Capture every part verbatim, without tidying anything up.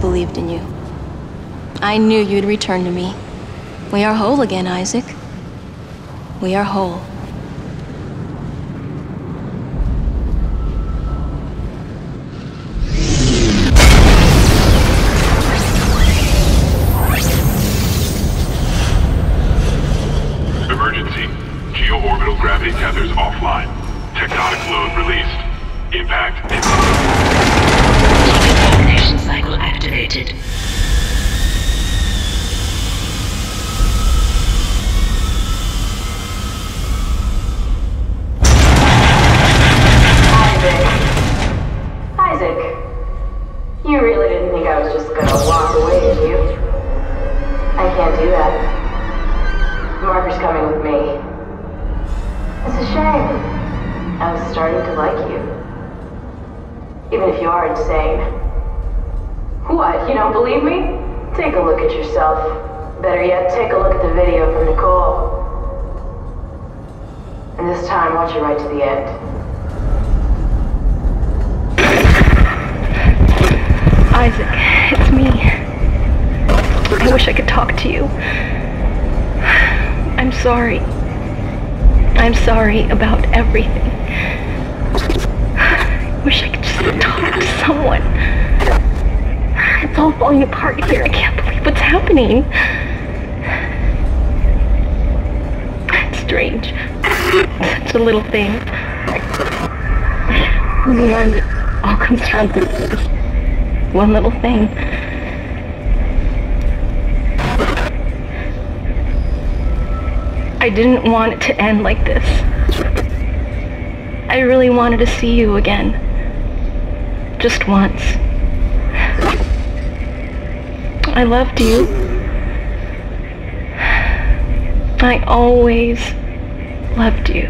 believed in you. I knew you'd return to me. We are whole again, Isaac. We are whole. Emergency. Geo-orbital gravity tethers offline. Tectonic load released. Impact imminent. Communication cycle activated. Better yet, take a look at the video from Nicole. And this time, watch it right to the end. Isaac, it's me. I wish I could talk to you. I'm sorry. I'm sorry about everything. I wish I could just talk to someone. It's all falling apart here. I can't believe what's happening. Strange. Such a little thing. In the end, it all comes down to this one little thing. I didn't want it to end like this. I really wanted to see you again. Just once. I loved you. I always loved you.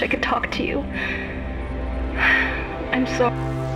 wish I could talk to you. I'm sorry.